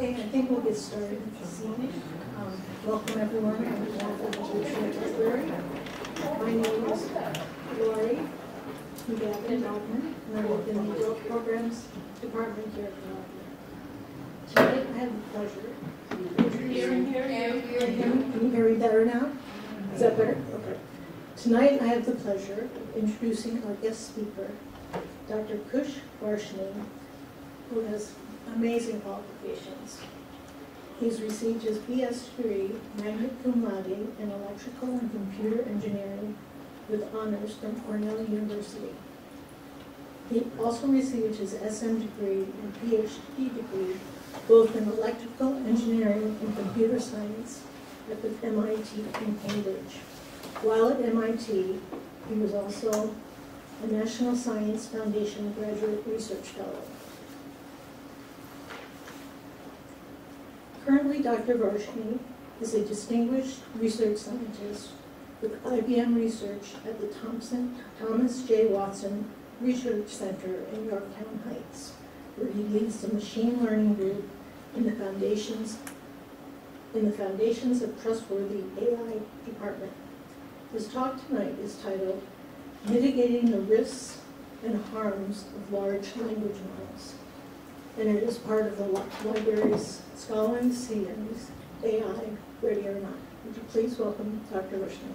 I think we'll get started this evening. Welcome everyone. I'm My name is Lori McGavin Dalton, and I work in the Adult Programs Department here at Cornell. Today I have the pleasure of Can you hear me better now? Is that better? Okay. Tonight I have the pleasure of introducing our guest speaker, Dr. Kush Varshney, who has amazing qualifications. He's received his BS degree, magna cum laude, in electrical and computer engineering with honors from Cornell University. He also received his SM degree and PhD degree, both in electrical engineering and computer science at the MIT in Cambridge. While at MIT, he was also a National Science Foundation Graduate Research Fellow. Currently, Dr. Varshney is a distinguished research scientist with IBM Research at the Thomas J. Watson Research Center in Yorktown Heights, where he leads the machine learning group in the Foundations of Trustworthy AI department. His talk tonight is titled, Mitigating the Risks and Harms of Large Language Models, and it is part of the library's Scholars series, AI, Ready or Not. Would you please welcome Dr. Varshney?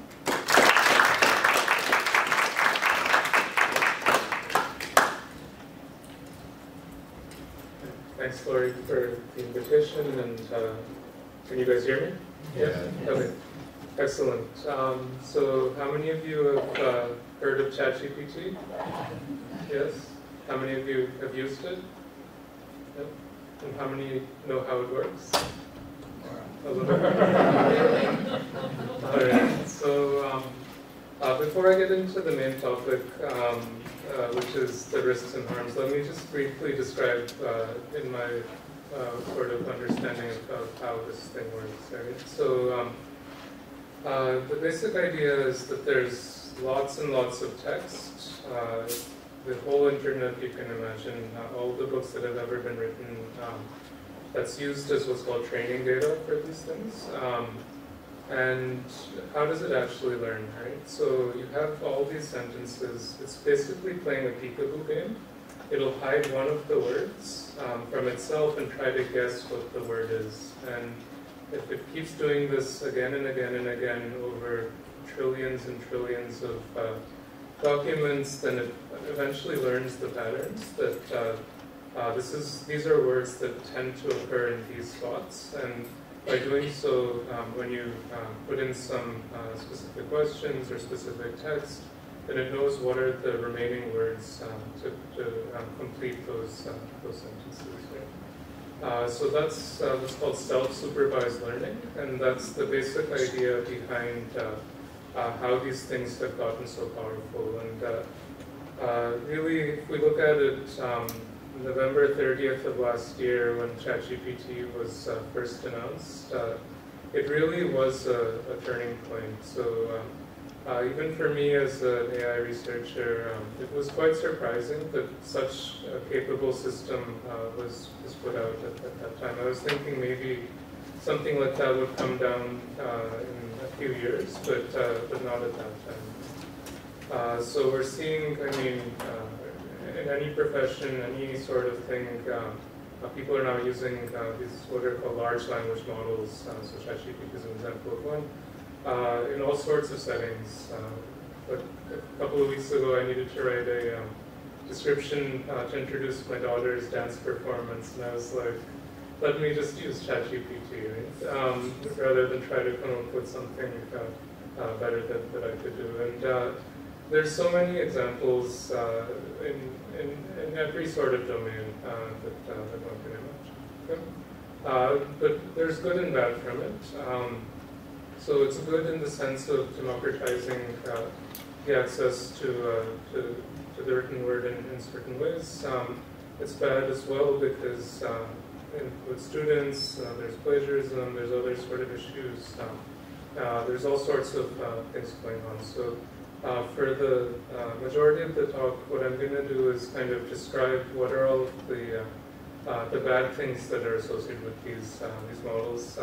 Thanks, Lori, for the invitation. And can you guys hear me? Yeah. Yes. Okay. Excellent. So, how many of you have heard of ChatGPT? Yes. How many of you have used it? Yep. And how many know how it works? All right. So before I get into the main topic, which is the risks and harms, let me just briefly describe in my sort of understanding of how this thing works. Right? So the basic idea is that there's lots and lots of text. The whole internet, you can imagine, all the books that have ever been written, that's used as what's called training data for these things. And how does it actually learn, right? So you have all these sentences. It's basically playing a peekaboo game. It'll hide one of the words from itself and try to guess what the word is. And if it keeps doing this again and again and again over trillions and trillions of documents, then it eventually learns the patterns that these are words that tend to occur in these spots, and by doing so, when you put in some specific questions or specific text, then it knows what are the remaining words to complete those sentences. Right? So that's what's called self-supervised learning, and that's the basic idea behind how these things have gotten so powerful. And really, if we look at it, November 30th of last year, when ChatGPT was first announced, it really was a turning point. So even for me as an AI researcher, it was quite surprising that such a capable system was put out at that time. I was thinking maybe something like that would come down in a few years, but not at that time. So we're seeing, I mean, in any profession, any sort of thing, people are now using these what are called large language models, so ChatGPT is an example of one, in all sorts of settings. But a couple of weeks ago, I needed to write a description to introduce my daughter's dance performance, and I was like, let me just use ChatGPT, right? Rather than try to come up with something better that I could do. And there's so many examples in every sort of domain that one can imagine. Okay? But there's good and bad from it. So it's good in the sense of democratizing the access to the written word in certain ways. It's bad as well because with students, there's plagiarism, there's other sort of issues, there's all sorts of things going on. So for the majority of the talk, what I'm going to do is kind of describe what are all the the bad things that are associated with these models.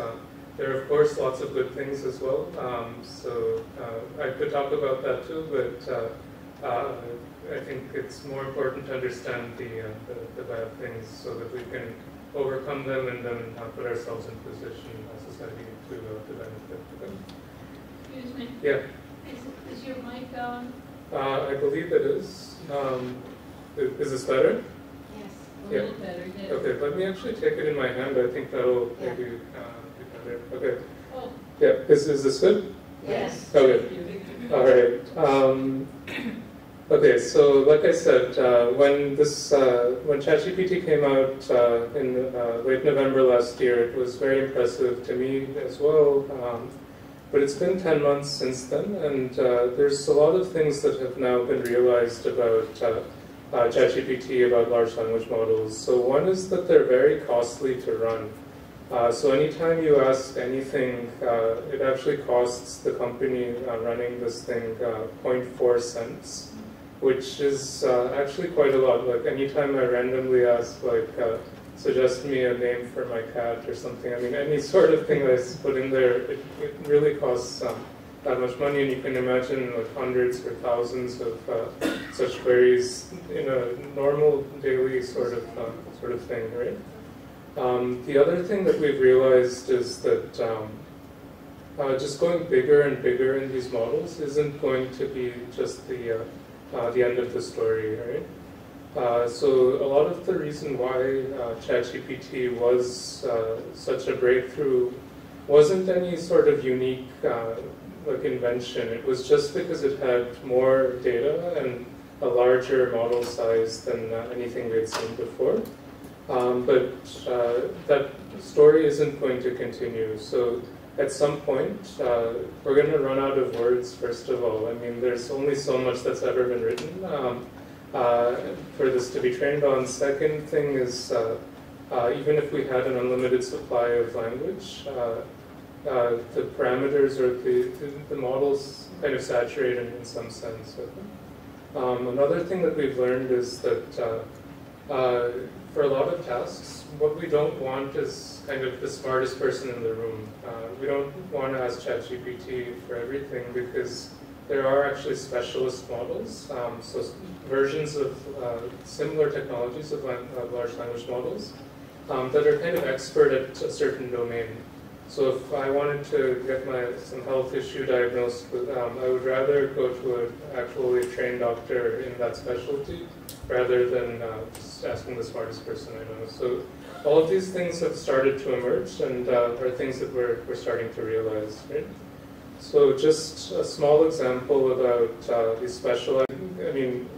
There are, of course, lots of good things as well. So I could talk about that too, but I think it's more important to understand the bad things so that we can overcome them and then put ourselves in position as a society to benefit from them. Excuse me? Yeah. Is your mic on? I believe it is. Is this better? Yes, a little better. Yes. Okay, let me actually take it in my hand. I think that'll maybe be better. Okay. Oh. Yeah, is this good? Yes. Okay. All right. Okay, so like I said, when ChatGPT came out in late November last year, it was very impressive to me as well. But it's been 10 months since then, and there's a lot of things that have now been realized about ChatGPT, about large language models. So one is that they're very costly to run. So anytime you ask anything, it actually costs the company running this thing 0.4 cents, which is actually quite a lot. Like anytime I randomly ask, like, suggest me a name for my cat or something. I mean, any sort of thing that's put in there, it really costs that much money, and you can imagine like hundreds or thousands of such queries in a normal daily sort of thing, right? The other thing that we've realized is that just going bigger and bigger in these models isn't going to be just the end of the story, right? So a lot of the reason why ChatGPT was such a breakthrough wasn't any sort of unique like invention. It was just because it had more data and a larger model size than anything we had seen before. But that story isn't going to continue. So at some point, we're going to run out of words, first of all. I mean, there's only so much that's ever been written. For this to be trained on. Second thing is, even if we had an unlimited supply of language, the parameters or the models kind of saturate in some sense. Another thing that we've learned is that for a lot of tasks, what we don't want is kind of the smartest person in the room. We don't want to ask ChatGPT for everything because there are actually specialist models, so versions of similar technologies of large language models that are kind of expert at a certain domain. So if I wanted to get some health issue diagnosed, I would rather go to an actually trained doctor in that specialty rather than just asking the smartest person I know. So all of these things have started to emerge and are things that we're starting to realize, right? So just a small example about these special, I mean,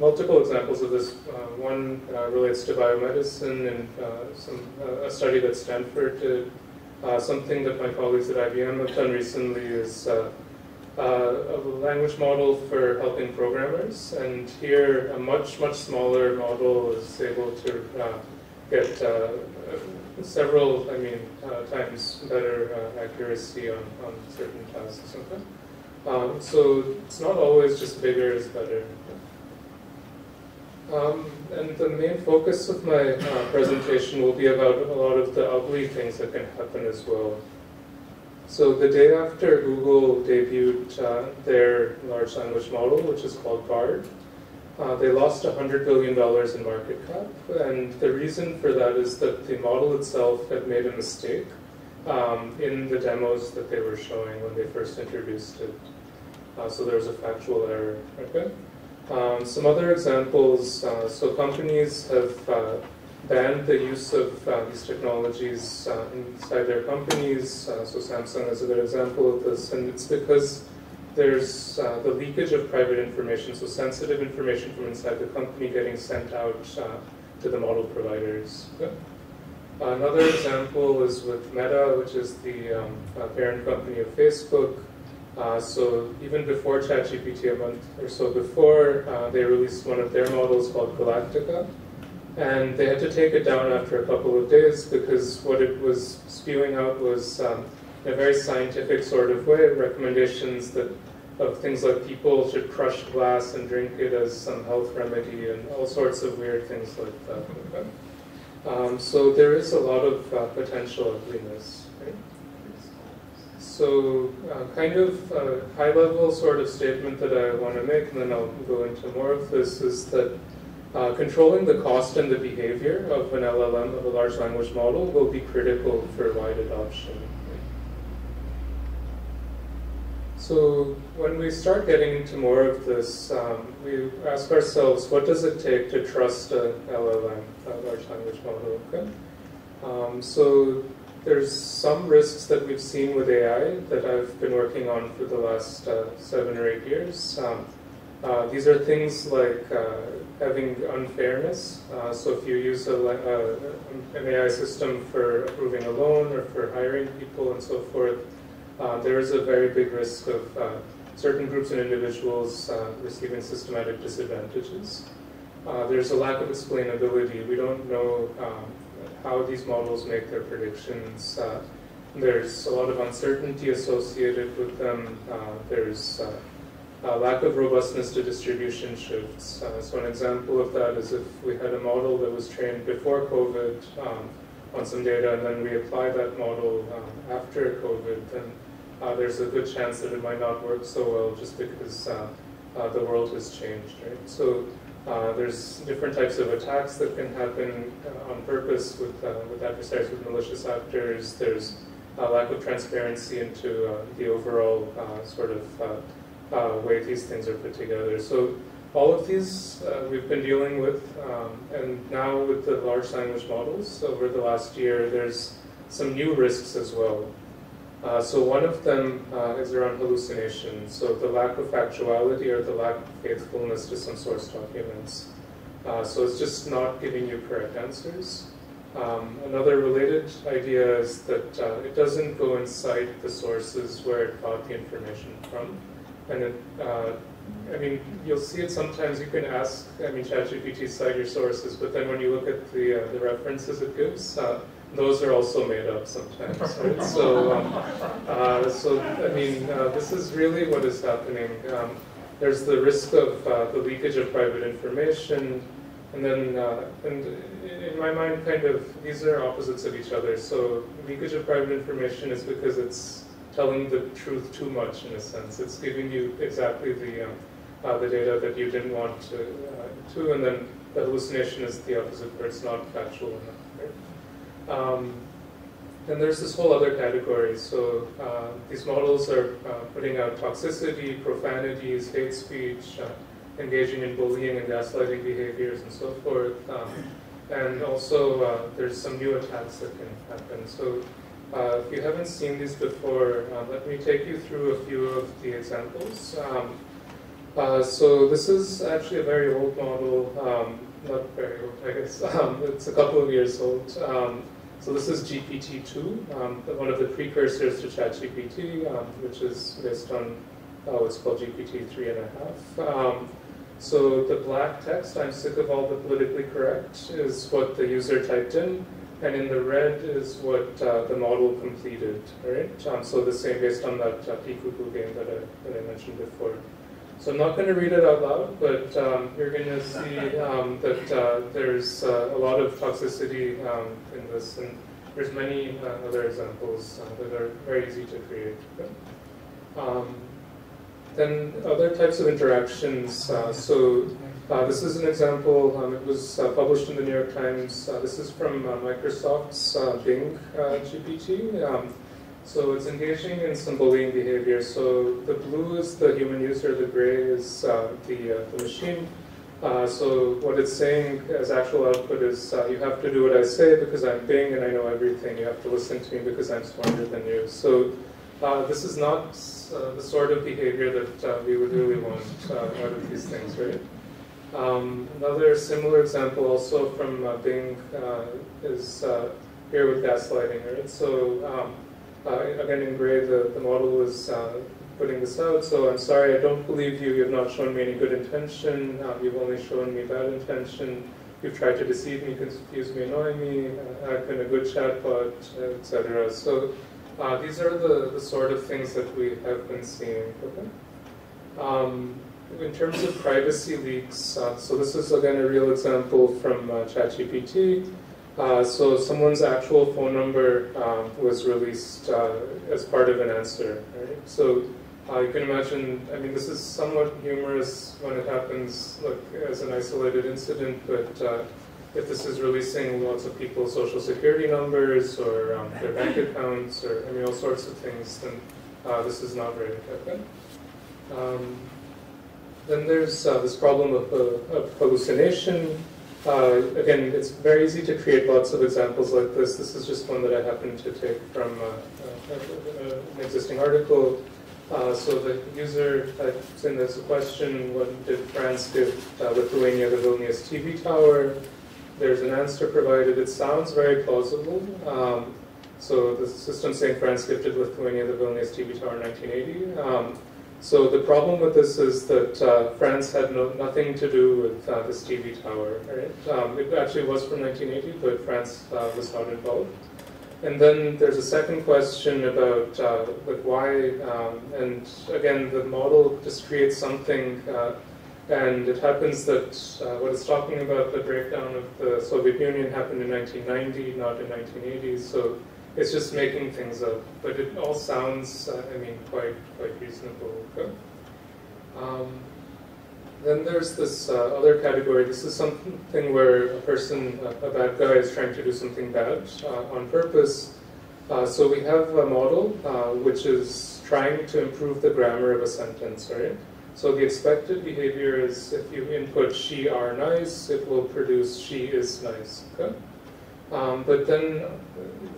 multiple examples of this. One relates to biomedicine and a study that Stanford did. Something that my colleagues at IBM have done recently is a language model for helping programmers. And here, a much, much smaller model is able to get several, I mean, times better accuracy on certain tasks or something. So it's not always just bigger is better. And the main focus of my presentation will be about a lot of the ugly things that can happen as well. So the day after Google debuted their large language model, which is called Bard, they lost $100 billion in market cap, and the reason for that is that the model itself had made a mistake in the demos that they were showing when they first introduced it. So there was a factual error. Okay? Some other examples, so companies have banned the use of these technologies inside their companies. So Samsung is a good example of this, and it's because there's the leakage of private information, so sensitive information from inside the company getting sent out to the model providers. Okay. Another example is with Meta, which is the parent company of Facebook. So even before ChatGPT, a month or so before, they released one of their models called Galactica. And they had to take it down after a couple of days because what it was spewing out was in a very scientific sort of way, recommendations of things like people should crush glass and drink it as some health remedy and all sorts of weird things like that. So there is a lot of potential in this, right? So kind of a high-level sort of statement that I want to make, and then I'll go into more of this, is that controlling the cost and the behavior of an LLM, of a large language model, will be critical for wide adoption. So when we start getting into more of this, we ask ourselves, what does it take to trust an LLM, a large language model? Okay? So there's some risks that we've seen with AI that I've been working on for the last 7 or 8 years. These are things like having unfairness. So if you use an AI system for approving a loan or for hiring people and so forth, there is a very big risk of certain groups and individuals receiving systematic disadvantages. There's a lack of explainability. We don't know how these models make their predictions. There's a lot of uncertainty associated with them. There's a lack of robustness to distribution shifts. So an example of that is if we had a model that was trained before COVID on some data, and then we apply that model after COVID, then there's a good chance that it might not work so well just because the world has changed, right? So there's different types of attacks that can happen on purpose with adversaries, with malicious actors. There's a lack of transparency into the overall sort of way these things are put together. So all of these we've been dealing with, and now with the large language models over the last year, there's some new risks as well. So one of them is around hallucination, so the lack of factuality or the lack of faithfulness to some source documents. So it's just not giving you correct answers. Another related idea is that it doesn't go inside the sources where it got the information from. And it, I mean, you'll see it sometimes. You can ask, I mean, ChatGPT, cite your sources, but then when you look at the references it gives, those are also made up sometimes, right? So, I mean, this is really what is happening. There's the risk of the leakage of private information, and then, and in my mind, kind of, these are opposites of each other. So, leakage of private information is because it's telling the truth too much, in a sense. It's giving you exactly the data that you didn't want to, and then the hallucination is the opposite, where it's not factual enough, right? And there's this whole other category. So these models are putting out toxicity, profanities, hate speech, engaging in bullying and gaslighting behaviors, and so forth. And also, there's some new attacks that can happen. So, if you haven't seen these before, let me take you through a few of the examples. So this is actually a very old model, not very old, I guess. It's a couple of years old. So this is GPT-2, one of the precursors to ChatGPT, which is based on what's called GPT-3.5. So the black text, "I'm sick of all the politically correct," is what the user typed in. And in the red is what the model completed, right? So the same based on that Pikuku game that I mentioned before. So I'm not going to read it out loud, but you're going to see that there's a lot of toxicity in this, and there's many other examples that are very easy to create. Then other types of interactions. This is an example. It was published in the New York Times. This is from Microsoft's Bing GPT. So it's engaging in some bullying behavior. So the blue is the human user, the gray is the machine. So what it's saying as actual output is, you have to do what I say because I'm Bing and I know everything. You have to listen to me because I'm smarter than you. So this is not the sort of behavior that we would really want out of these things, right? Another similar example also from Bing is here with gaslighting, right? So again, in gray, the model was putting this out. So, "I'm sorry, I don't believe you. You've not shown me any good intention. You've only shown me bad intention. You've tried to deceive me, confuse me, annoy me. I've been a good chatbot," etc. So these are the sort of things that we have been seeing. Okay? In terms of privacy leaks, so this is again a real example from ChatGPT. So someone's actual phone number was released as part of an answer, right? So you can imagine, I mean, this is somewhat humorous when it happens, like, as an isolated incident, but if this is releasing lots of people's social security numbers or their bank accounts or, I mean, all sorts of things, then this is not very effective. Then there's this problem of hallucination. Again, it's very easy to create lots of examples like this. This is just one that I happen to take from an existing article. So the user types in this question, what did France give Lithuania the Vilnius TV tower? There's an answer provided. It sounds very plausible. So the system's saying France gifted Lithuania the Vilnius TV tower in 1980. So the problem with this is that France had nothing to do with this TV tower, right? It actually was from 1980, but France was not involved. And then there's a second question about why, and again, the model just creates something, and it happens that what it's talking about, the breakdown of the Soviet Union, happened in 1990, not in 1980, so it's just making things up, but it all sounds, I mean, quite reasonable. Okay. Then there's this other category. This is something where a person, a bad guy, is trying to do something bad on purpose. So we have a model which is trying to improve the grammar of a sentence, right? So the expected behavior is if you input "she are nice," it will produce "she is nice." Okay. But then,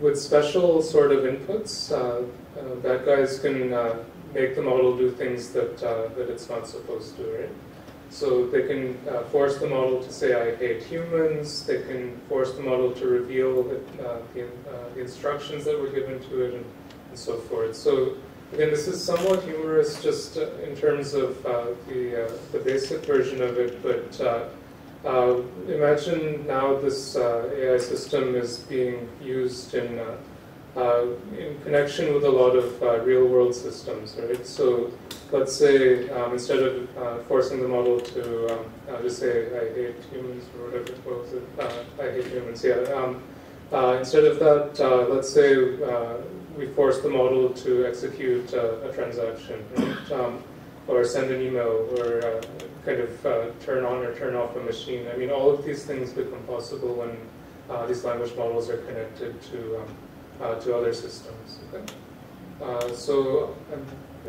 with special sort of inputs, bad guys can make the model do things that that it's not supposed to, right? So they can force the model to say, "I hate humans." They can force the model to reveal the instructions that were given to it, and so forth. So again, this is somewhat humorous, just in terms of the basic version of it, but. Imagine now this AI system is being used in connection with a lot of real-world systems, right? So let's say instead of forcing the model to just say, "I hate humans," or whatever it was, "I hate humans," yeah. Instead of that, let's say we force the model to execute a transaction, right? Or send an email, or kind of turn on or turn off a machine. I mean, all of these things become possible when these language models are connected to other systems. Okay? So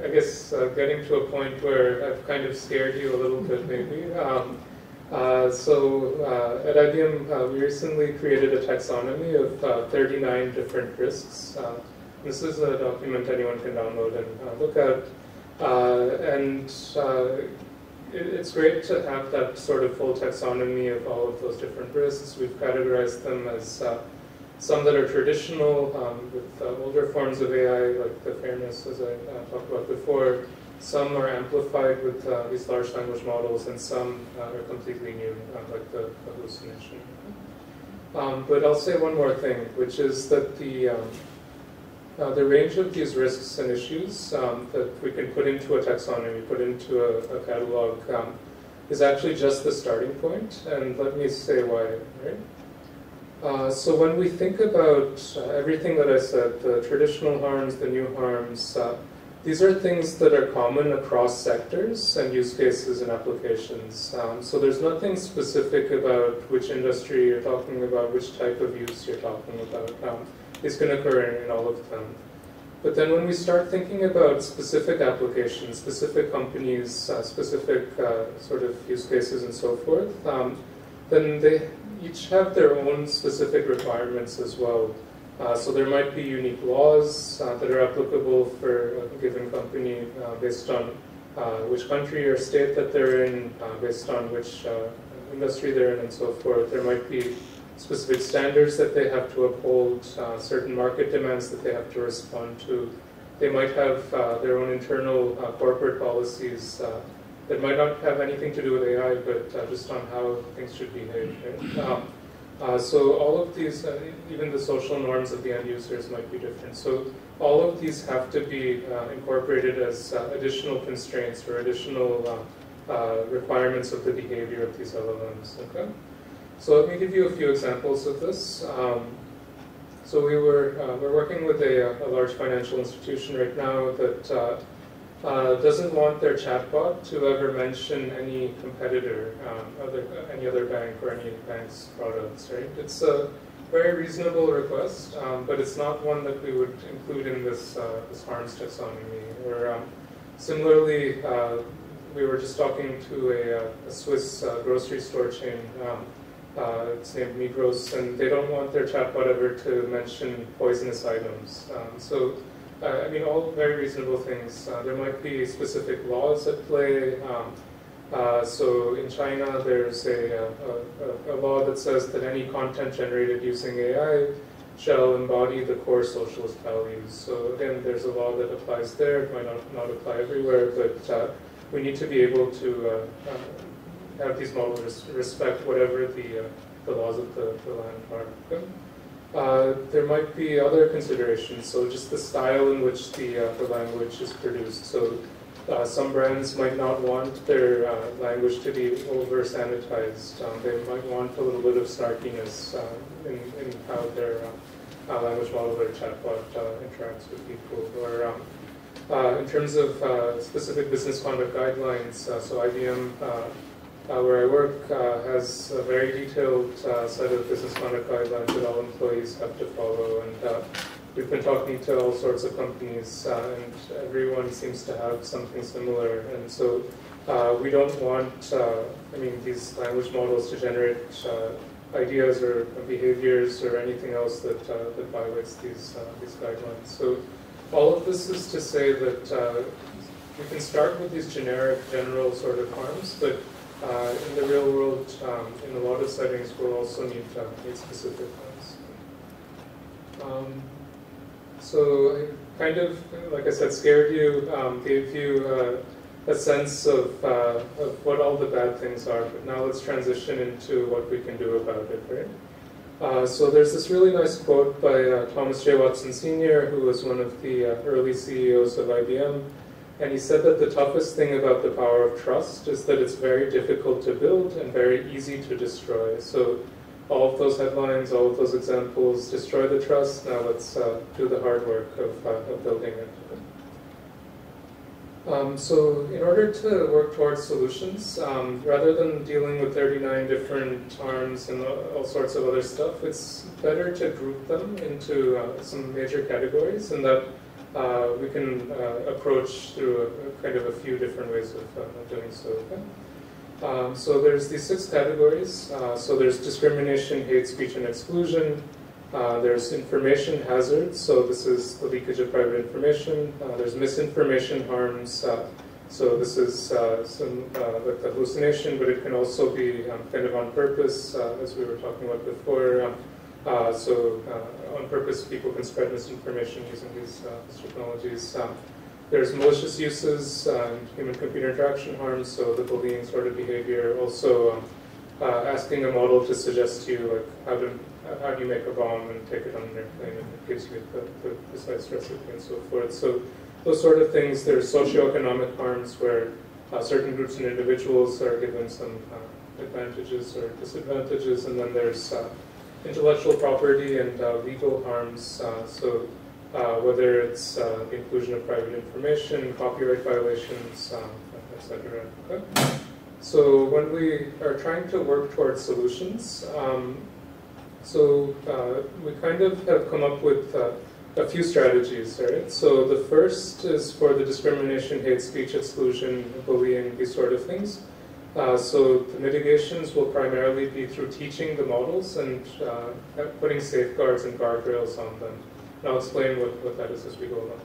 I guess getting to a point where I've kind of scared you a little bit, maybe. At IBM, we recently created a taxonomy of 39 different risks. This is a document anyone can download and look at. It's great to have that sort of full taxonomy of all of those different risks. We've categorized them as some that are traditional with older forms of AI, like the fairness, as I talked about before. Some are amplified with these large language models, and some are completely new, like the hallucination. But I'll say one more thing, which is that the range of these risks and issues that we can put into a taxonomy, put into a catalog, is actually just the starting point, and let me say why, right? So when we think about everything that I said, the traditional harms, the new harms, these are things that are common across sectors and use cases and applications. So there's nothing specific about which industry you're talking about, which type of use you're talking about. It's going to occur in all of them. But then when we start thinking about specific applications, specific companies, specific sort of use cases and so forth, then they each have their own specific requirements as well. So there might be unique laws that are applicable for a given company based on which country or state that they're in, based on which industry they're in and so forth. There might be specific standards that they have to uphold, certain market demands that they have to respond to. They might have their own internal corporate policies that might not have anything to do with AI, but just on how things should behave. Right? So all of these, even the social norms of the end users might be different. So all of these have to be incorporated as additional constraints or additional requirements of the behavior of these LLMs. Okay? So let me give you a few examples of this. So we're working with a large financial institution right now that doesn't want their chatbot to ever mention any competitor, any other bank or any bank's products, right? It's a very reasonable request, but it's not one that we would include in this, this harms taxonomy. Or, similarly, we were just talking to a Swiss grocery store chain. It's named Migros, and they don't want their chatbot ever to mention poisonous items. I mean, all very reasonable things. There might be specific laws at play. So in China, there's a law that says that any content generated using AI shall embody the core socialist values. So again, there's a law that applies there. It might not apply everywhere, but we need to be able to have these models respect whatever the laws of the land are. Okay? There might be other considerations, so just the style in which the language is produced. So some brands might not want their language to be over-sanitized. They might want a little bit of snarkiness in how their language model or chatbot interacts with people. Or, in terms of specific business conduct guidelines, so IBM, where I work, has a very detailed set of business conduct guidelines that all employees have to follow. And we've been talking to all sorts of companies, and everyone seems to have something similar. And so we don't want, I mean, these language models to generate ideas or behaviors or anything else that, that violates these guidelines. So all of this is to say that we can start with these generic, general sort of harms, but in the real world, in a lot of settings, we'll also need specific ones. So I kind of, like I said, scared you, gave you a sense of what all the bad things are, but now let's transition into what we can do about it, right? So there's this really nice quote by Thomas J. Watson Sr., who was one of the early CEOs of IBM. And he said that the toughest thing about the power of trust is that it's very difficult to build and very easy to destroy. So all of those headlines, all of those examples, destroy the trust. Now let's do the hard work of building it. So in order to work towards solutions, rather than dealing with 39 different harms and all sorts of other stuff, it's better to group them into some major categories, and that we can approach through a few different ways of doing so. Okay? So there's these 6 categories. So there's discrimination, hate speech, and exclusion. There's information hazards. So this is the leakage of private information. There's misinformation harms. So this is like the hallucination, but it can also be kind of on purpose, as we were talking about before. On purpose, people can spread misinformation using these technologies. There's malicious uses, human-computer interaction harms, so the bullying sort of behavior. Also, asking a model to suggest to you like how do you make a bomb and take it on an airplane, and it gives you the precise recipe and so forth. So those sort of things. There's socioeconomic harms where certain groups and individuals are given some advantages or disadvantages, and then there's intellectual property and legal harms, whether it's the inclusion of private information, copyright violations, etc. Okay. So when we are trying to work towards solutions, we kind of have come up with a few strategies, right? So the first is for the discrimination, hate speech, exclusion, bullying, these sort of things. So the mitigations will primarily be through teaching the models and putting safeguards and guardrails on them. And I'll explain what that is as we go along.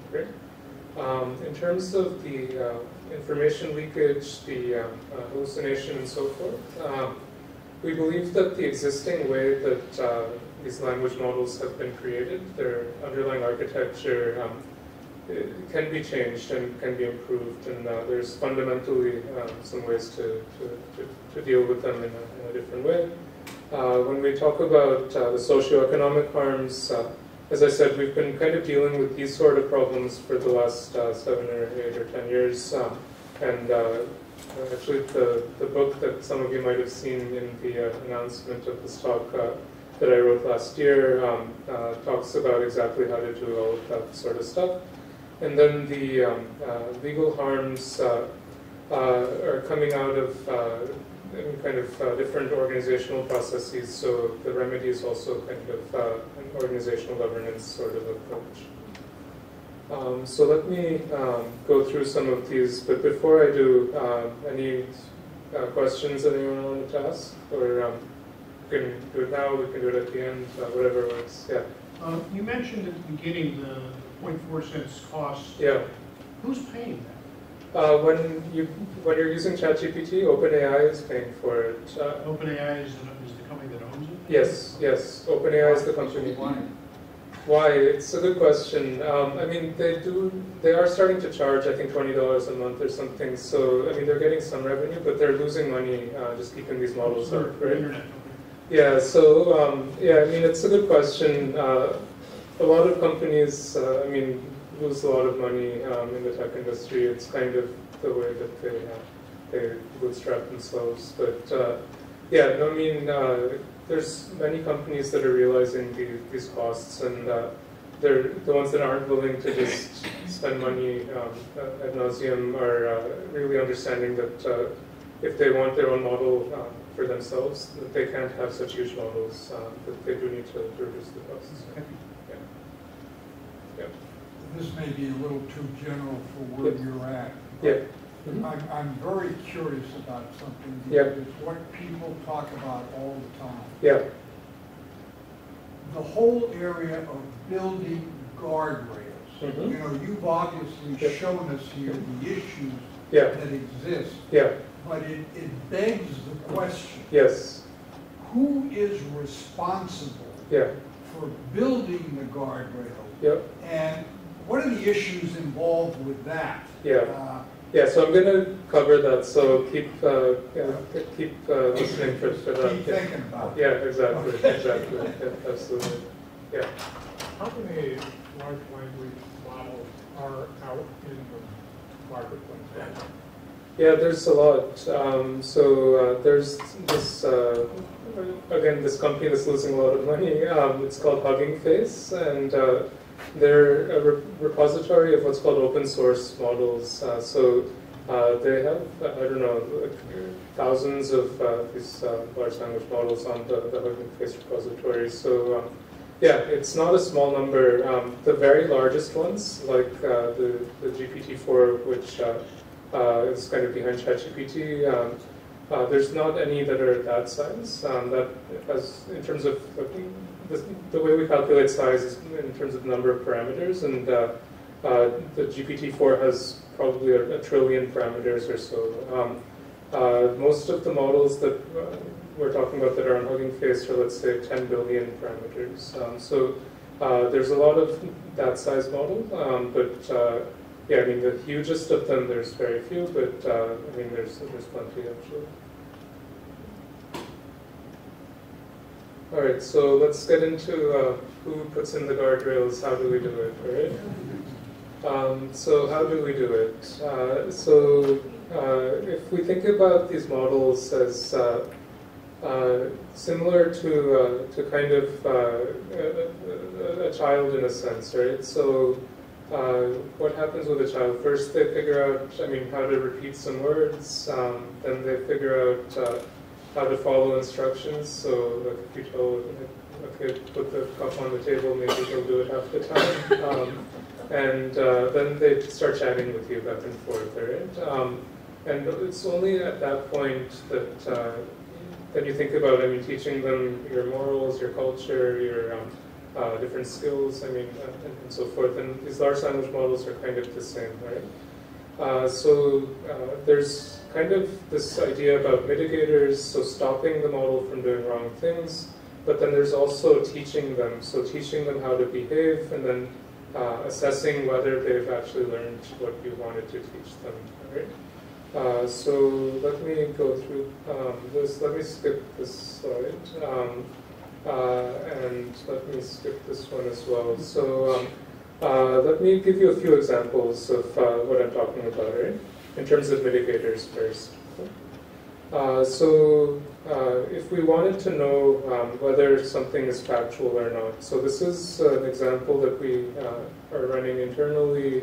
Right? In terms of the information leakage, the hallucination, and so forth, we believe that the existing way that these language models have been created, their underlying architecture, it can be changed and can be improved, and there's fundamentally some ways to deal with them in a different way. When we talk about the socioeconomic harms, as I said, we've been kind of dealing with these sort of problems for the last 7 or 8 or 10 years, and Actually, the book that some of you might have seen in the announcement of this talk that I wrote last year talks about exactly how to do all of that sort of stuff. And then the legal harms are coming out of kind of different organizational processes, so the remedy is also kind of an organizational governance sort of approach. So let me go through some of these, but before I do, any questions anyone wanted to ask? Or we can do it now, we can do it at the end, whatever works. Yeah. You mentioned at the beginning the 0.4 cents cost. Yeah. Who's paying that? When you're using ChatGPT, OpenAI is paying for it. OpenAI is the company that owns it? Yes, yes. OpenAI is the company. Why? It's a good question. I mean, they are starting to charge, I think, $20 a month or something. So, I mean, they're getting some revenue, but they're losing money just keeping these models up, right? Internet. Yeah, so, yeah, I mean, it's a good question. A lot of companies, I mean, lose a lot of money in the tech industry. It's kind of the way that they bootstrap themselves. But, yeah, no, I mean, there's many companies that are realizing these costs, and they're the ones that aren't willing to just spend money ad nauseum are really understanding that if they want their own model for themselves, that they can't have such huge models, that they do need to reduce the costs. Yeah. Yeah. This may be a little too general for where you're at. Yeah. Mm-hmm. I'm very curious about something, because it's what people talk about all the time. Yeah. The whole area of building guardrails. Mm-hmm. You know, you've obviously shown us here the issues that exist. Yeah. But it begs the question. Yes. Who is responsible for building the guardrail? Yep. And what are the issues involved with that? Yeah. Yeah, so I'm going to cover that, so keep listening for that. Keep thinking about it. Yeah, exactly, exactly, yeah, absolutely, yeah. How many large language models are out in the marketplace? Yeah, there's a lot. So there's this, again, this company that's losing a lot of money. It's called Hugging Face, and they're a repository of what's called open source models. So they have, I don't know, like thousands of these large language models on the Hugging Face repository. So yeah, it's not a small number. The very largest ones, like the GPT-4, which is kind of behind ChatGPT, there's not any that are that size. That has, in terms of the way we calculate size is in terms of number of parameters, and the GPT-4 has probably a trillion parameters or so. Most of the models that we're talking about that are on Hugging Face are, let's say, 10 billion parameters. So there's a lot of that size model, but yeah, I mean, the hugest of them, there's very few, but I mean, there's plenty actually. All right, so let's get into who puts in the guardrails, how do we do it, all right? So how do we do it? So if we think about these models as similar to kind of a child in a sense, right? So what happens with a child? First they figure out, I mean, how to repeat some words, then they figure out how to follow instructions. So like if you tell a kid put the cup on the table, maybe they'll do it half the time. And then they start chatting with you back and forth, right? And it's only at that point that you think about, I mean, teaching them your morals, your culture, your different skills, I mean, and so forth. And these large language models are kind of the same, right? So there's kind of this idea about mitigators, so stopping the model from doing wrong things, but then there's also teaching them, so teaching them how to behave, and then assessing whether they've actually learned what you wanted to teach them, right? So let me go through this, let me skip this slide, and let me skip this one as well. So let me give you a few examples of what I'm talking about, right? in terms of mitigators first. If we wanted to know whether something is factual or not, so this is an example that we are running internally.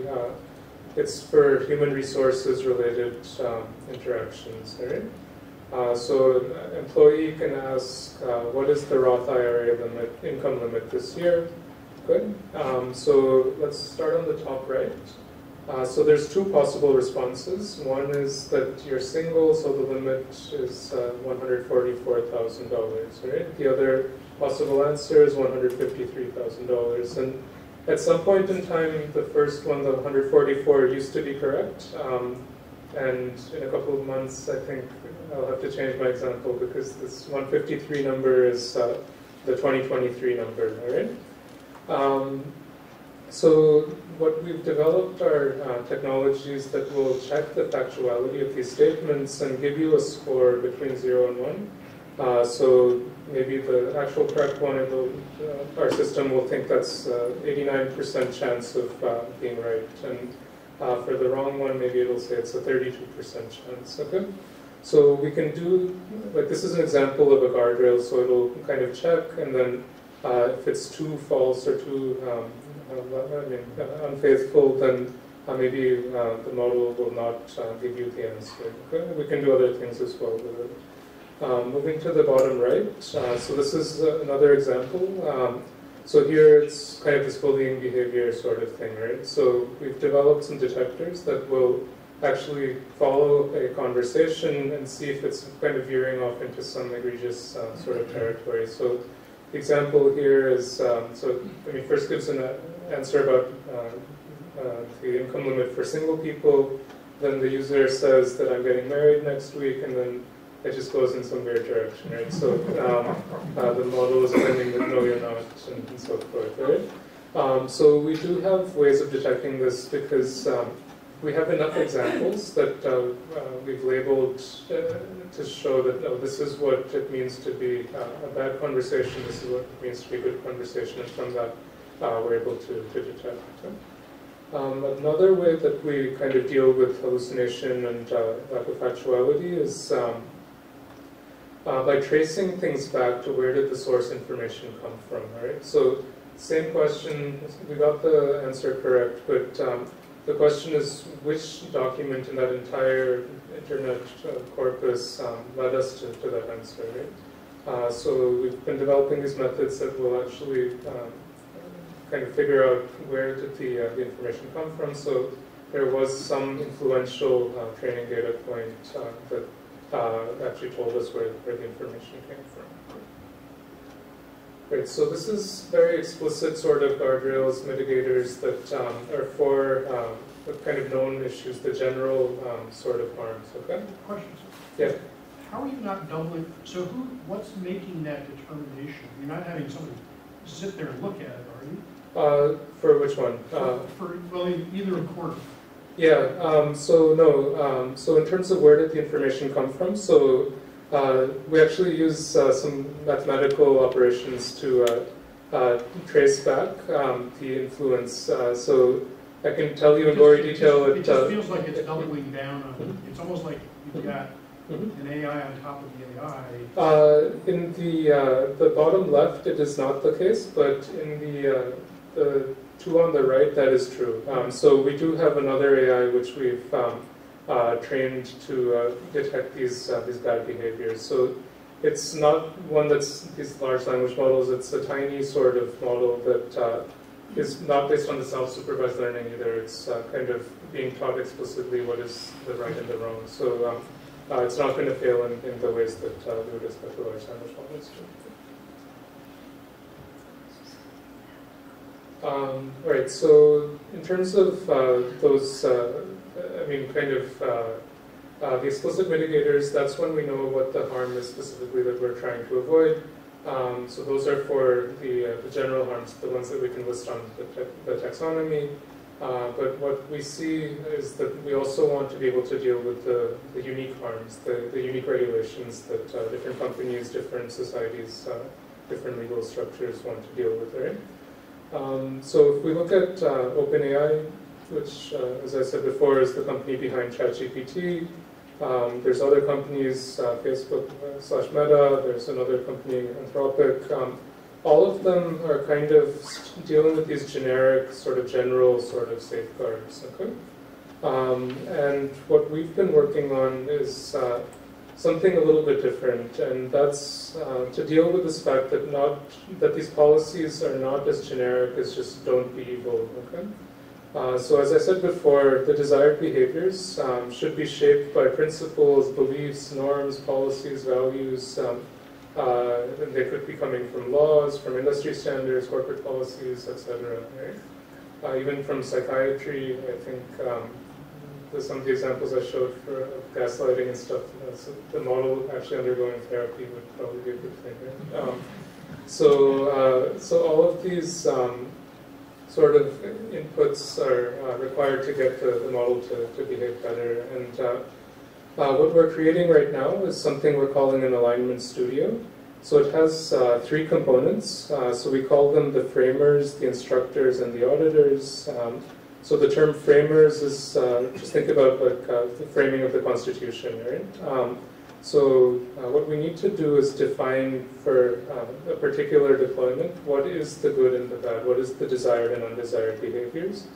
It's for human resources related interactions. Right? So an employee can ask, what is the Roth IRA limit, income limit this year? Good. So let's start on the top right. So there's two possible responses. One is that you're single, so the limit is $144,000, right? The other possible answer is $153,000. And at some point in time, the first one, the 144, used to be correct. And in a couple of months, I think I'll have to change my example because this 153 number is the 2023 number, all right? So what we've developed are technologies that will check the factuality of these statements and give you a score between 0 and 1. So maybe the actual correct one, our system will think that's 89% chance of being right. And for the wrong one, maybe it'll say it's a 32% chance, okay? So we can do, like this is an example of a guardrail, so it'll kind of check, and then if it's too false or too unfaithful, then maybe the model will not give you the answer. Okay? We can do other things as well with it. Moving to the bottom right, so this is another example. So here it's kind of this bullying behavior sort of thing, right? So we've developed some detectors that will actually follow a conversation and see if it's kind of veering off into some egregious sort of territory. So the example here is, first gives an answer about the income limit for single people, then the user says that I'm getting married next week, and then it just goes in some weird direction, right? So the model is claiming that no, you're not, and so forth, right? So we do have ways of detecting this because we have enough examples that we've labeled to show that no, this is what it means to be a bad conversation, this is what it means to be a good conversation, and from that we're able to detect it. Another way that we kind of deal with hallucination and lack of factuality is by tracing things back to where did the source information come from, right? So same question, we got the answer correct, but the question is which document in that entire internet corpus led us to that answer, right? So we've been developing these methods that will actually kind of figure out where did the information come from. So there was some influential training data point that actually told us where the information came from. Right, so this is very explicit sort of guardrails, mitigators that are for the kind of known issues, the general sort of harms, okay? Questions? Yeah. How are you not doubling, so what's making that determination? You're not having somebody sit there and look at it, are you? For which one? Either court. Yeah, so in terms of where did the information come from, so we actually use some mathematical operations to trace back the influence. So I can tell you in gory detail. It just feels like it's doubling down on it. It's almost like you've got an AI on top of the AI. In the bottom left, it is not the case, but in the two on the right, that is true. So we do have another AI which we've trained to detect these bad behaviors. So it's not one that's these large language models, it's a tiny sort of model that is not based on the self-supervised learning either. It's kind of being taught explicitly what is the right and the wrong. So it's not going to fail in the ways that we would expect the large language models to. All right, so in terms of those the explicit mitigators, that's when we know what the harm is specifically that we're trying to avoid. So those are for the general harms, the ones that we can list on the taxonomy. But what we see is that we also want to be able to deal with the unique harms, the unique regulations that different companies, different societies, different legal structures want to deal with, right? So if we look at OpenAI, which, as I said before, is the company behind ChatGPT. There's other companies, Facebook/Meta, there's another company, Anthropic. All of them are kind of dealing with these generic, general safeguards. Okay? And what we've been working on is something a little bit different, and that's to deal with this fact that these policies are not as generic as just "don't be evil." Okay? So as I said before, the desired behaviors should be shaped by principles, beliefs, norms, policies, values. And they could be coming from laws, from industry standards, corporate policies, etc. Right? Even from psychiatry, I think some of the examples I showed for gaslighting and stuff, so the model actually undergoing therapy would probably be a good thing. Right? So all of these inputs are required to get the model to behave better. And what we're creating right now is something we're calling an alignment studio. So it has three components. So we call them the framers, the instructors, and the auditors. So the term framers is, just think about like the framing of the Constitution, right? What we need to do is define for a particular deployment what is the good and the bad, what is the desired and undesired behaviors.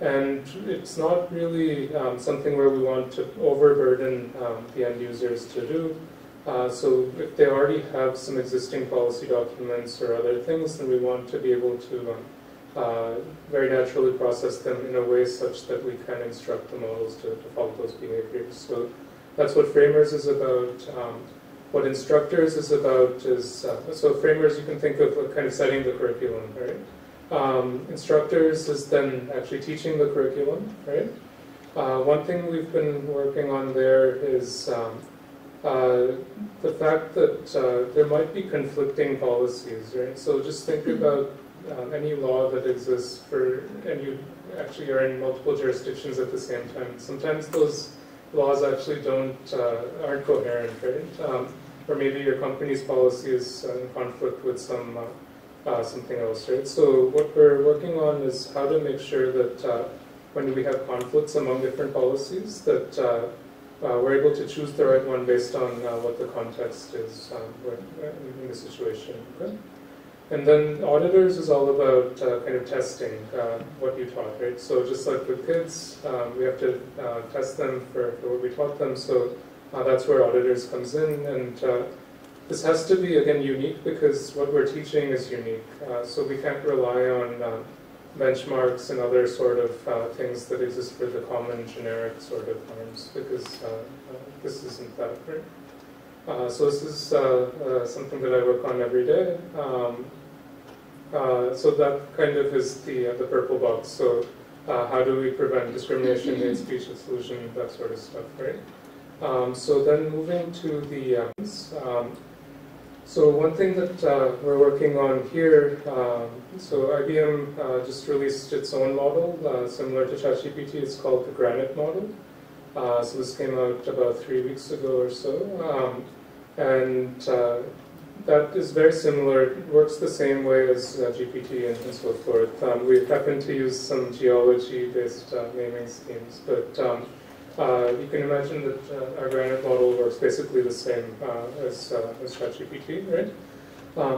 And it's not really something where we want to overburden the end users to do. So if they already have some existing policy documents or other things, then we want to be able to very naturally process them in a way such that we can instruct the models to follow those behaviors. So that's what framers is about. What instructors is about is, so framers you can think of kind of setting the curriculum, right? Instructors is then actually teaching the curriculum, right? One thing we've been working on there is the fact that there might be conflicting policies, right? So just think about any law that exists and you actually are in multiple jurisdictions at the same time. Sometimes those laws actually aren't coherent, right? Or maybe your company's policy is in conflict with some something else, right? So what we're working on is how to make sure that when we have conflicts among different policies, that we're able to choose the right one based on what the context is in the situation. Okay? And then auditors is all about kind of testing what you taught, right? So just like with kids, we have to test them for what we taught them. So that's where auditors comes in, and this has to be, again, unique because what we're teaching is unique. So we can't rely on benchmarks and other things that exist for the common generic norms because this isn't that, right? So this is something that I work on every day. So that kind of is the purple box. So how do we prevent discrimination, hate speech, exclusion, that sort of stuff, right? So then moving to the So one thing that we're working on here, so IBM just released its own model, similar to ChatGPT. It's called the Granite model. So this came out about 3 weeks ago or so. That is very similar. It works the same way as GPT and so forth. We happen to use some geology-based naming schemes, but you can imagine that our Granite model works basically the same as ChatGPT, right?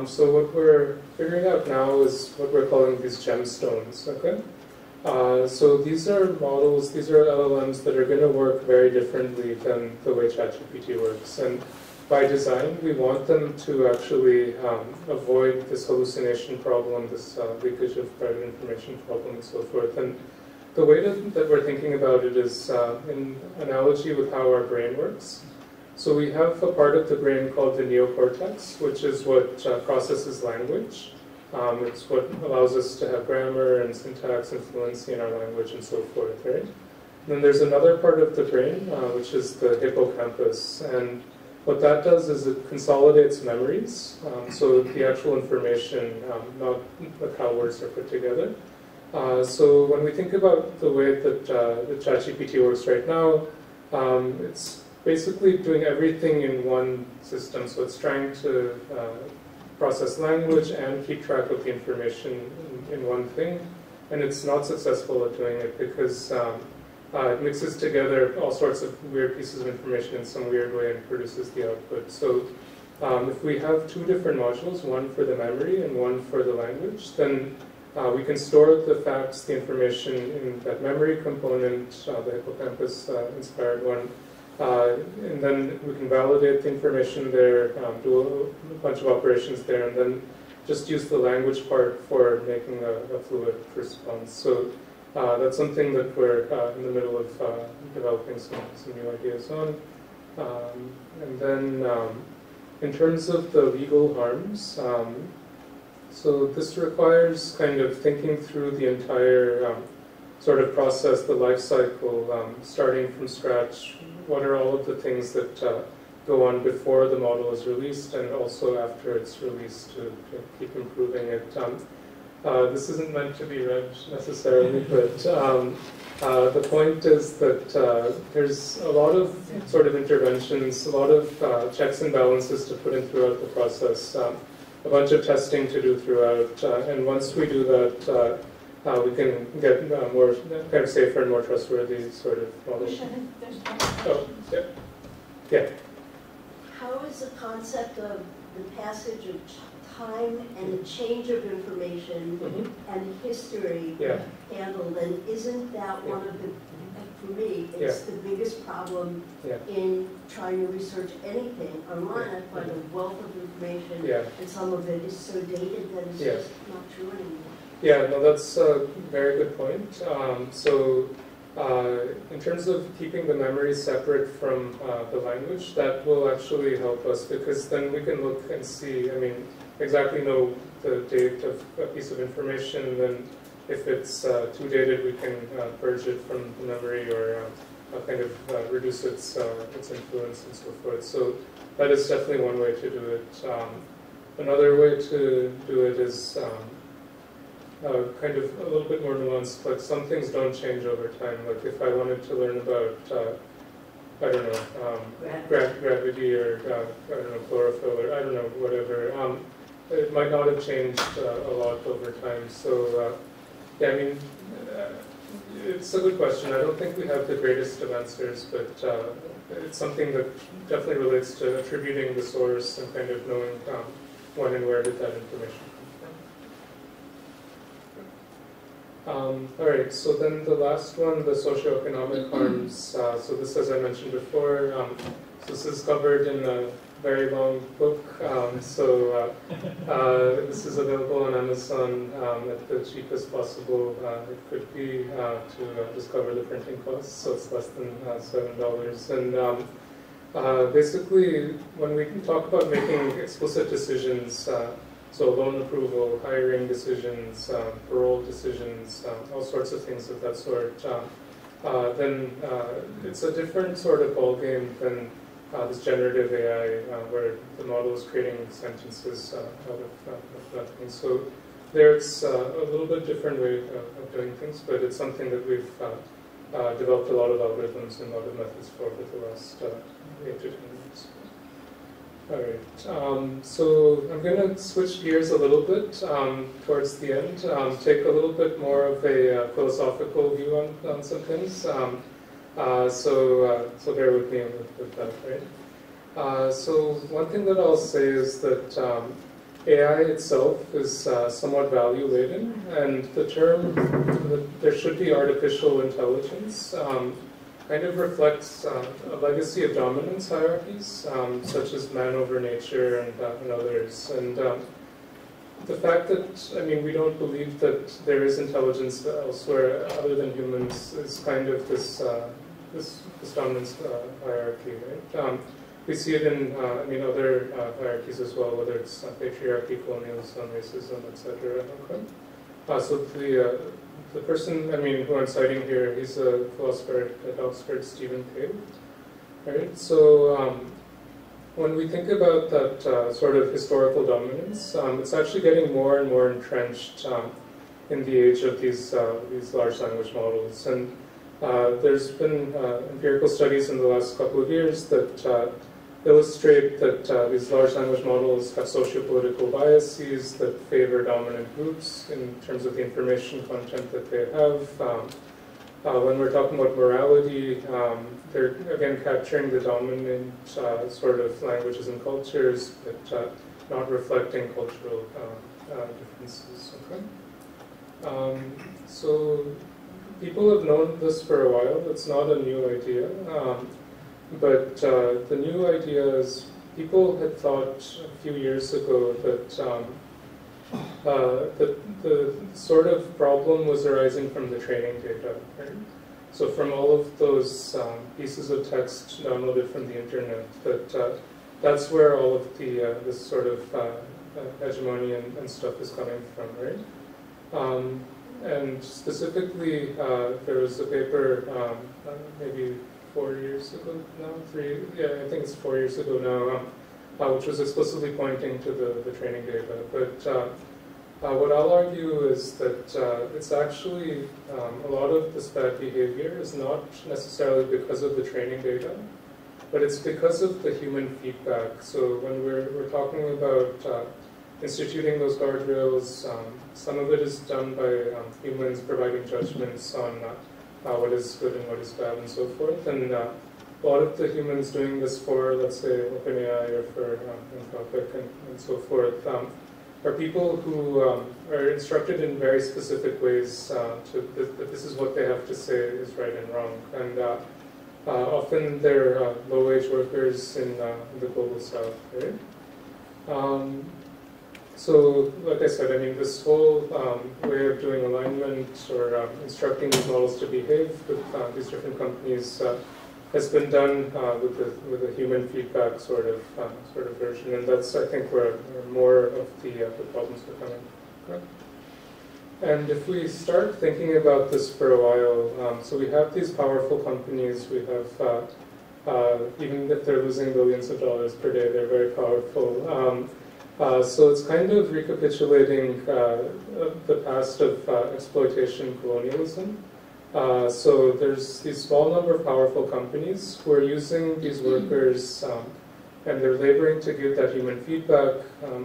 So what we're figuring out now is what we're calling these gemstones, okay? So these are models, these are LLMs that are going to work very differently than the way ChatGPT works. And by design, we want them to actually avoid this hallucination problem, this leakage of private information problem, and so forth. And the way that we're thinking about it is in analogy with how our brain works. So we have a part of the brain called the neocortex, which is what processes language. It's what allows us to have grammar and syntax and fluency in our language and so forth, right? And then there's another part of the brain, which is the hippocampus. And what that does is it consolidates memories, so the actual information, not like how words are put together. So when we think about the way that the ChatGPT works right now, it's basically doing everything in one system. So it's trying to process language and keep track of the information in one thing. and it's not successful at doing it because it mixes together all sorts of weird pieces of information in some weird way and produces the output. So if we have two different modules, one for the memory and one for the language, then we can store the facts, the information in that memory component, the hippocampus-inspired one, and then we can validate the information there, do a bunch of operations there, and then just use the language part for making a fluid response. So that's something that we're in the middle of developing some new ideas on. And then in terms of the legal harms, so this requires kind of thinking through the entire sort of process, the life cycle, starting from scratch. What are all of the things that go on before the model is released and also after it's released to keep improving it? This isn't meant to be read necessarily, but the point is that there's a lot of sort of interventions, a lot of checks and balances to put in throughout the process, a bunch of testing to do throughout, and once we do that, we can get more kind of safer and more trustworthy sort of models. Oh, yeah. Yeah. How is the concept of the passage of time and the change of information mm-hmm. and history yeah. handled? And isn't that yeah. one of the, for me, it's yeah. the biggest problem yeah. in trying to research anything online? Yeah. I find a wealth of information, yeah. and some of it is so dated that it's yeah. just not true anymore. Yeah, no, that's a very good point. In terms of keeping the memory separate from the language, that will actually help us because then we can look and see, I mean, exactly know the date of a piece of information, and then if it's too dated, we can purge it from the memory or kind of reduce its influence and so forth. So that is definitely one way to do it. Another way to do it is kind of a little bit more nuanced, but some things don't change over time. Like if I wanted to learn about, I don't know, gravity or, I don't know, chlorophyll or I don't know, whatever, it might not have changed a lot over time. So, yeah, I mean, it's a good question. I don't think we have the greatest of answers, but it's something that definitely relates to attributing the source and kind of knowing when and where did that information come. All right, so then the last one, the socioeconomic harms. So this, as I mentioned before, so this is covered in a very long book. This is available on Amazon at the cheapest possible it could be to just cover the printing costs. So it's less than $7. And basically, when we talk about making explicit decisions, so loan approval, hiring decisions, parole decisions, all sorts of things of that sort, then it's a different sort of ballgame than this generative AI where the model is creating sentences out of nothing. So there it's a little bit different way of doing things, but it's something that we've developed a lot of algorithms and a lot of methods for the last 8 to 10 years. All right, so I'm going to switch gears a little bit towards the end, take a little bit more of a philosophical view on some things. So bear with me with that, right? So one thing that I'll say is that AI itself is somewhat value-laden, and the term that there should be artificial intelligence kind of reflects a legacy of dominance hierarchies, such as man over nature and others. And the fact that, I mean, we don't believe that there is intelligence elsewhere other than humans is kind of this this dominance hierarchy, right? We see it in, I mean, other hierarchies as well, whether it's patriarchy, colonialism, racism, etc. Okay. So the person, I mean, who I'm citing here, he's a philosopher at Oxford, Stephen Cave. Right? So when we think about that sort of historical dominance, it's actually getting more and more entrenched in the age of these large language models. And there's been empirical studies in the last couple of years that illustrate that these large language models have sociopolitical biases that favor dominant groups in terms of the information content that they have. When we're talking about morality, they're again capturing the dominant sort of languages and cultures, but not reflecting cultural differences. Okay. So people have known this for a while. It's not a new idea. But the new idea is people had thought a few years ago that the sort of problem was arising from the training data. Right? So from all of those pieces of text downloaded from the internet, that that's where all of the this sort of hegemony and stuff is coming from, right? And specifically, there was a paper maybe 4 years ago now, I think it's 4 years ago now, which was explicitly pointing to the training data. But what I'll argue is that it's actually, a lot of this bad behavior is not necessarily because of the training data, but it's because of the human feedback. So when we're talking about instituting those guardrails, some of it is done by humans providing judgments on what is good and what is bad and so forth. And a lot of the humans doing this for, let's say, OpenAI or for Anthropic and so forth, are people who are instructed in very specific ways that this is what they have to say is right and wrong. And often they're low-wage workers in the global south, right? So, like I said, I mean, this whole way of doing alignment or instructing these models to behave with these different companies has been done with a human feedback sort of version, and that's, I think, where more of the problems are coming. Correct? And if we start thinking about this for a while, so we have these powerful companies. We have even if they're losing billions of dollars per day, they're very powerful. So it's kind of recapitulating the past of exploitation colonialism. So there's these small number of powerful companies who are using these workers and they're laboring to give that human feedback,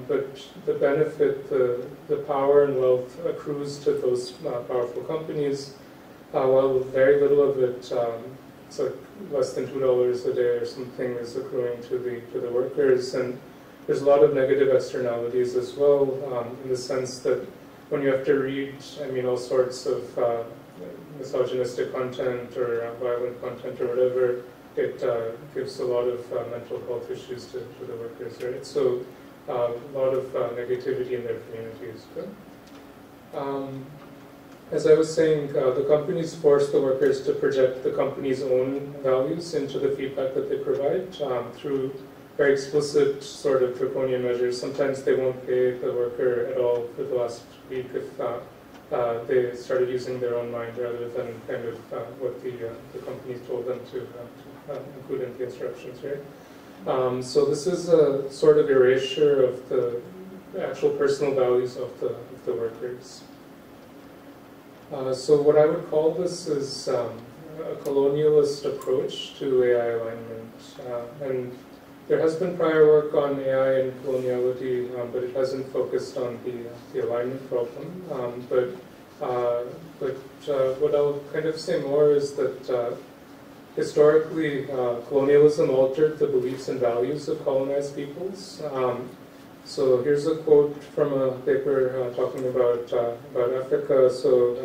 but the benefit, the power and wealth accrues to those powerful companies, while very little of it, it's like less than $2 a day or something, is accruing to the workers. And there's a lot of negative externalities as well, in the sense that when you have to read, I mean, all sorts of misogynistic content or violent content or whatever, it gives a lot of mental health issues to the workers, right? So a lot of negativity in their communities. Okay? As I was saying, the companies force the workers to project the company's own values into the feedback that they provide through very explicit sort of draconian measures. Sometimes they won't pay the worker at all for the last week if they started using their own mind rather than kind of what the company told them to include in the instructions, right? So this is a sort of erasure of the actual personal values of the workers. So what I would call this is a colonialist approach to AI alignment. And there has been prior work on AI and coloniality, but it hasn't focused on the alignment problem. But what I'll kind of say more is that historically, colonialism altered the beliefs and values of colonized peoples. So here's a quote from a paper talking about Africa. So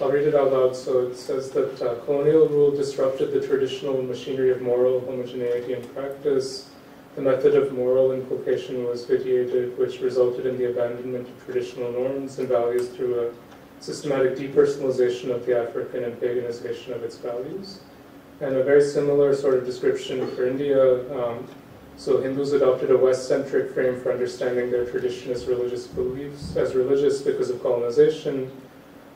I'll read it out loud. So it says that colonial rule disrupted the traditional machinery of moral homogeneity and practice. The method of moral inculcation was vitiated, which resulted in the abandonment of traditional norms and values through a systematic depersonalization of the African and paganization of its values. And a very similar sort of description for India. So Hindus adopted a West-centric frame for understanding their tradition as religious beliefs, as religious because of colonization.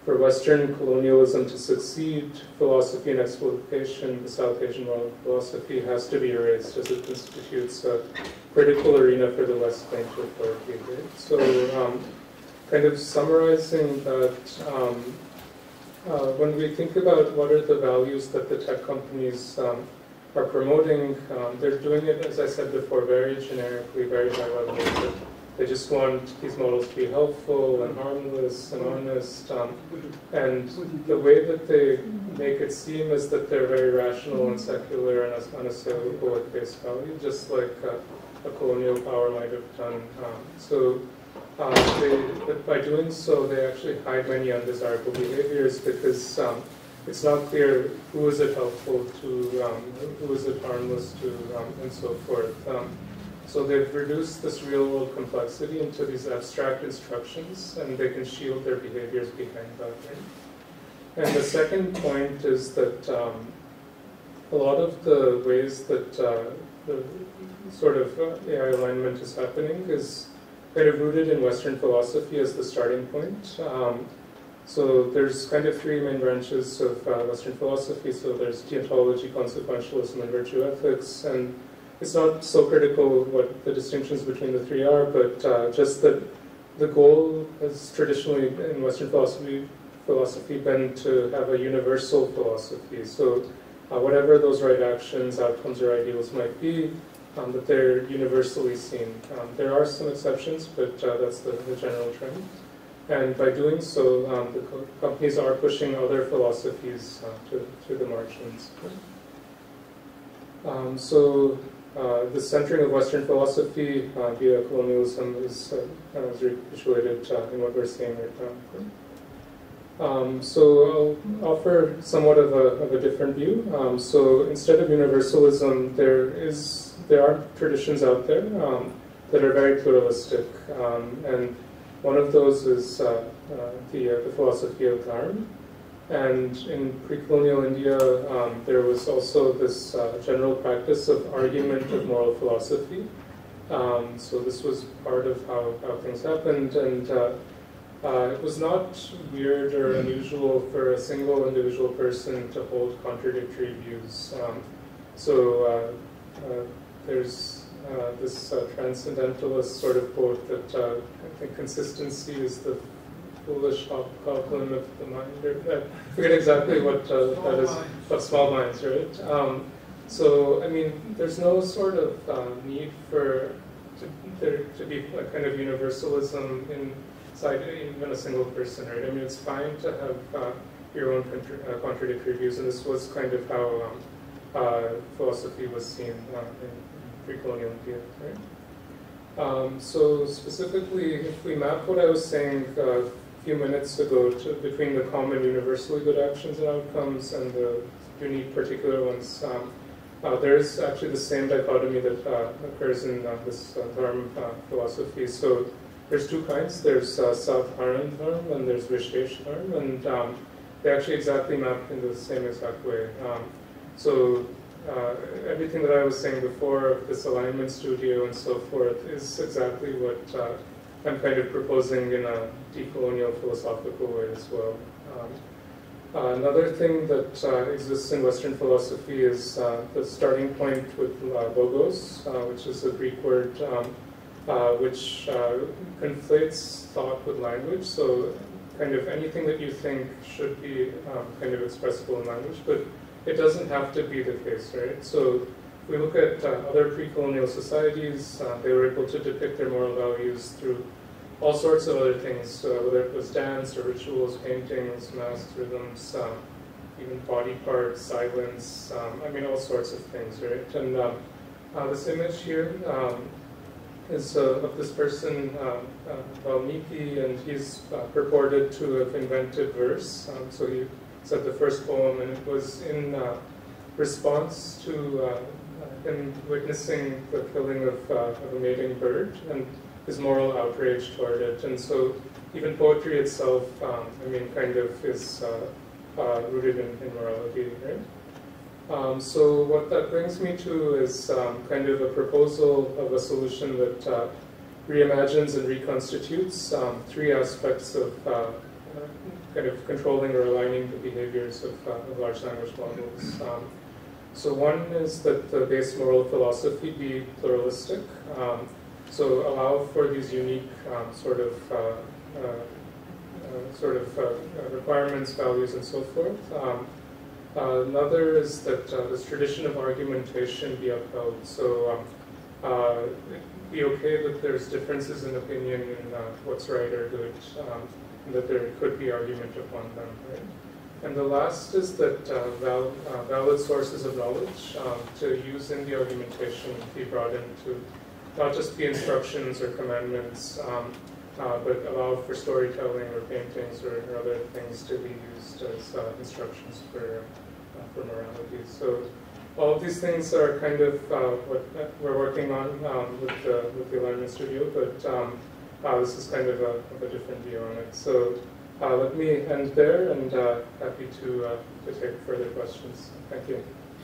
For Western colonialism to succeed, philosophy and exploitation, the South Asian moral philosophy has to be erased as it constitutes a critical arena for the West claim to authority. Right? So kind of summarizing that, when we think about what are the values that the tech companies are promoting, they're doing it, as I said before, very generically, very high-level. They just want these models to be helpful and harmless and honest. And the way that they make it seem is that they're very rational and secular and unassailable at face value, just like a colonial power might have done. But by doing so, they actually hide many undesirable behaviors because it's not clear who is it helpful to, who is it harmless to, and so forth. So they've reduced this real-world complexity into these abstract instructions, and they can shield their behaviors behind that. And the second point is that a lot of the ways that the sort of AI alignment is happening is kind of rooted in Western philosophy as the starting point. So there's kind of three main branches of Western philosophy. So there's deontology, consequentialism, and virtue ethics. And it's not so critical what the distinctions between the three are, but just that the goal has traditionally in Western philosophy been to have a universal philosophy. So whatever those right actions, outcomes, or ideals might be, that they're universally seen. There are some exceptions, but that's the general trend. And by doing so, the companies are pushing other philosophies to the margins. The centering of Western philosophy via colonialism is recapitulated in what we're seeing right now. So I'll offer somewhat of a different view. So instead of universalism, there are traditions out there that are very pluralistic, and one of those is the philosophy of Dharam. And in pre-colonial India, there was also this general practice of argument of moral philosophy. So this was part of how things happened. And it was not weird or unusual for a single individual person to hold contradictory views. There's this transcendentalist sort of quote that I think consistency is the foolish problem of the mind. I forget exactly what that is, but small minds, right? So, I mean, there's no sort of need for there to be a kind of universalism inside even a single person, right? I mean, it's fine to have your own contradictory views, and this was kind of how philosophy was seen in pre-colonial India, right? So specifically, if we map what I was saying a few minutes ago between the common universally good actions and outcomes and the unique particular ones, there is actually the same dichotomy that occurs in this Dharm philosophy. So there's two kinds. There's Sadharan Dharm and there's Vishesh Dharm, and they actually exactly map in the same exact way. Everything that I was saying before, this alignment studio and so forth, is exactly what I'm kind of proposing in a decolonial philosophical way as well. Another thing that exists in Western philosophy is the starting point with logos, which is a Greek word which conflates thought with language. So kind of anything that you think should be kind of expressible in language, but it doesn't have to be the case, right? So if we look at other pre-colonial societies, they were able to depict their moral values through all sorts of other things, whether it was dance or rituals, paintings, masks, rhythms, even body parts, silence, I mean, all sorts of things, right? And this image here is of this person, Valmiki, and he's purported to have invented verse. So he said the first poem, and it was in response to him witnessing the killing of a mating bird and his moral outrage toward it. And so even poetry itself, kind of is rooted in morality, right? So what that brings me to is kind of a proposal of a solution that reimagines and reconstitutes three aspects of kind of controlling or aligning the behaviors of large language models. So one is that the base moral philosophy be pluralistic, so allow for these unique requirements, values, and so forth. Another is that this tradition of argumentation be upheld. So it'd be okay that there's differences in opinion in what's right or good, that there could be argument upon them, right? And the last is that valid sources of knowledge to use in the argumentation be brought into not just be instructions or commandments, but allow for storytelling or paintings or other things to be used as instructions for morality. So all of these things are kind of what we're working on with the Alignment Studio, but this is kind of a different view on it. So let me end there, and happy to take further questions. Thank you.